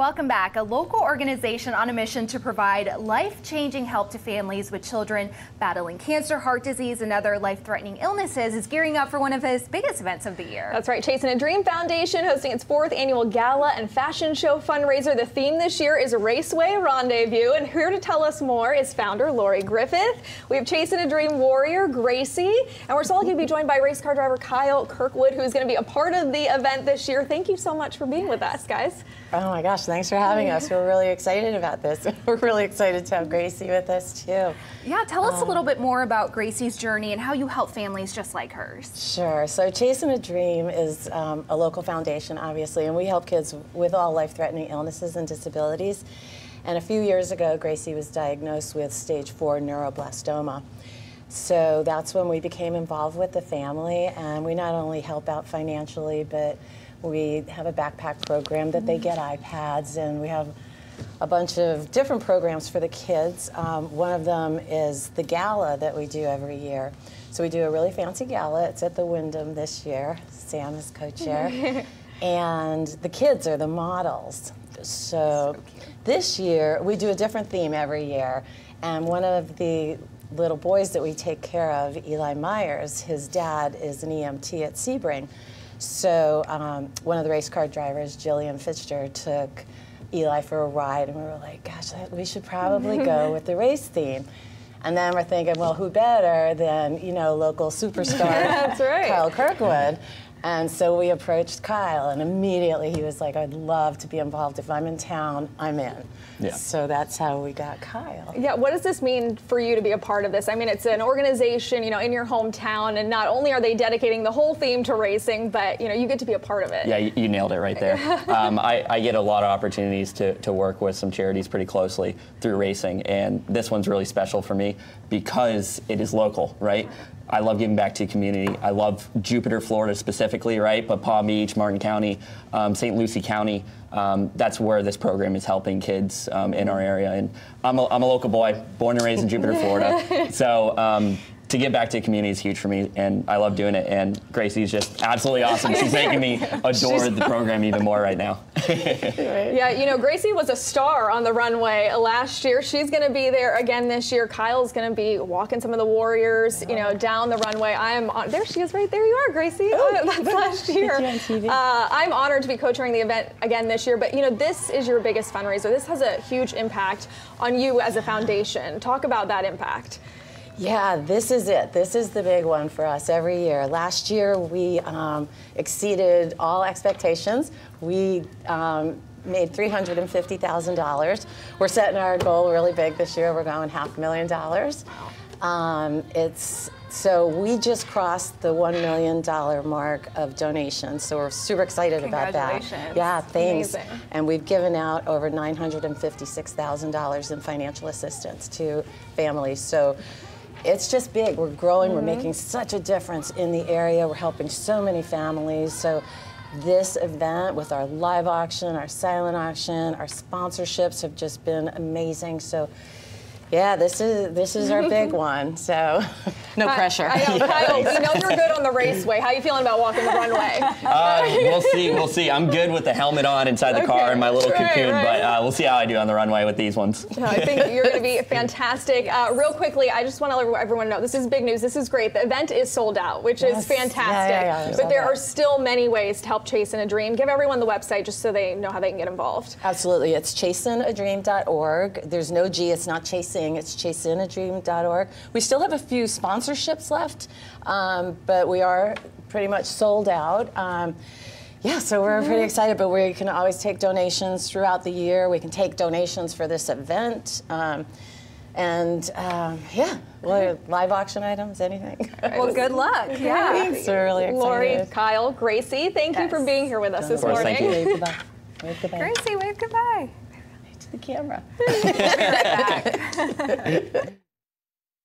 Welcome back. A local organization on a mission to provide life-changing help to families with children battling cancer, heart disease, and other life-threatening illnesses is gearing up for one of its biggest events of the year. That's right. Chasin A Dream Foundation hosting its 4th annual gala and fashion show fundraiser. The theme this year is Raceway Rendezvous, and here to tell us more is founder Lori Griffith. We have Chasin A Dream warrior Gracie, and we're so lucky to be joined by race car driver Kyle Kirkwood, who's going to be a part of the event this year. Thank you so much for being with us, guys. Oh my gosh, thanks for having us. We're really excited about this. We're really excited to have Gracie with us too. Yeah, tell us a little bit more about Gracie's journey and how you help families just like hers. Sure, so Chasin A Dream is a local foundation, obviously, and we help kids with all life-threatening illnesses and disabilities. And a few years ago, Gracie was diagnosed with stage 4 neuroblastoma. So that's when we became involved with the family, and we not only help out financially, but we have a backpack program that they get iPads, and we have a bunch of different programs for the kids. One of them is the gala that we do every year. So we do a really fancy gala. It's at the Wyndham this year. Sam is co-chair. And the kids are the models. So this year, we do a different theme every year. And one of the little boys that we take care of, Eli Myers, his dad is an EMT at Sebring. So one of the race car drivers, Jillian Fitcher, took Eli for a ride, and we were like, gosh, we should probably go with the race theme. And then we're thinking, well, who better than, you know, local superstar that's right, Kyle Kirkwood. And so we approached Kyle, and immediately he was like, I'd love to be involved. If I'm in town, I'm in. Yeah. So that's how we got Kyle. Yeah, what does this mean for you to be a part of this? I mean, it's an organization, you know, in your hometown, and not only are they dedicating the whole theme to racing, but, you know, you get to be a part of it. Yeah, you nailed it right there. I get a lot of opportunities to work with some charities pretty closely through racing, and this one's really special for me because it is local, right? I love giving back to the community. I love Jupiter, Florida specifically, right? But Palm Beach, Martin County, St. Lucie County, that's where this program is helping kids in our area. And I'm a local boy, born and raised in Jupiter, Florida. So to give back to the community is huge for me, and I love doing it. And Gracie's just absolutely awesome. She's making me adore the program even more right now. Yeah, you know, Gracie was a star on the runway last year. She's going to be there again this year. Kyle's going to be walking some of the warriors, you know, down the runway. There she is right there. You are, Gracie. Oh, that's last year. I'm honored to be co-chairing the event again this year. But, you know, this is your biggest fundraiser. This has a huge impact on you as a foundation. Talk about that impact. Yeah, this is it. This is the big one for us every year. Last year, we exceeded all expectations. We made $350,000. We're setting our goal really big this year. We're going $500,000. So we just crossed the $1 million mark of donations. So we're super excited about that. Congratulations. Yeah, thanks. Amazing. And we've given out over $956,000 in financial assistance to families. So it's just big. We're growing. We're making such a difference in the area. We're helping so many families. So this event with our live auction, our silent auction, our sponsorships have just been amazing. So yeah, this is our big one. So no pressure. I know, Kyle, we know you're good on the raceway. How are you feeling about walking the runway? We'll see. We'll see. I'm good with the helmet on inside the car and my little cocoon, but we'll see how I do on the runway with these ones. I think you're going to be fantastic. Real quickly, I just want to let everyone know this is big news. This is great. The event is sold out, which is fantastic. Yeah. But there are still many ways to help Chasin A Dream. Give everyone the website just so they know how they can get involved. Absolutely, it's chasinadream.org. There's no G. It's not Chasin. It's chasinadream.org. We still have a few sponsorships left, but we are pretty much sold out. Yeah, so we're pretty excited, but we can always take donations throughout the year. We can take donations for this event. Yeah, live auction items, anything. Well, good luck. Yeah. Thanks. We're really excited. Lori, Kyle, Gracie, thank you for being here with us this morning. Thank you. Wave goodbye. Wave goodbye. Gracie, wave goodbye. The camera.